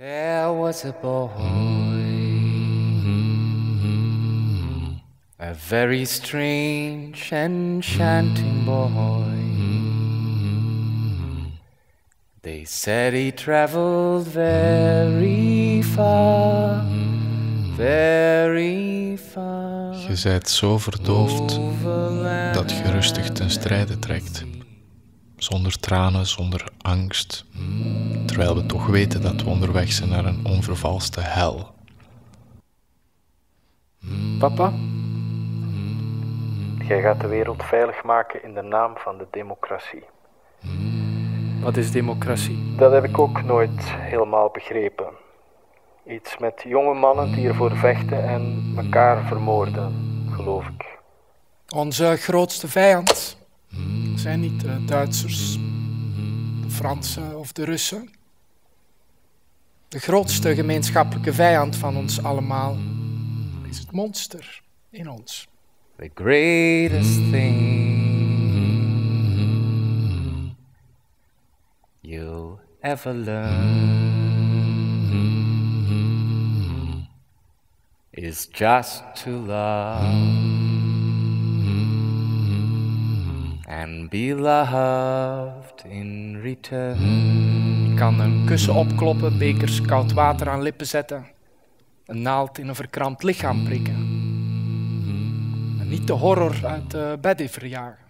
There was a boy, a very strange, enchanting boy. They said he traveled very far, very far. Je zijt zo verdoofd dat je rustig ten strijde trekt. Zonder tranen, zonder angst, terwijl we toch weten dat we onderweg zijn naar een onvervalste hel. Papa, jij gaat de wereld veilig maken in de naam van de democratie. Wat is democratie? Dat heb ik ook nooit helemaal begrepen. Iets met jonge mannen die ervoor vechten en elkaar vermoorden, geloof ik. Onze grootste vijand zijn niet de Duitsers, de Fransen of de Russen. De grootste gemeenschappelijke vijand van ons allemaal is het monster in ons. The greatest thing you'll ever learn is just to love. And be loved in return. Ik kan een kussen opkloppen, bekers koud water aan lippen zetten, een naald in een verkrampt lichaam prikken en niet de horror uit bed verjagen.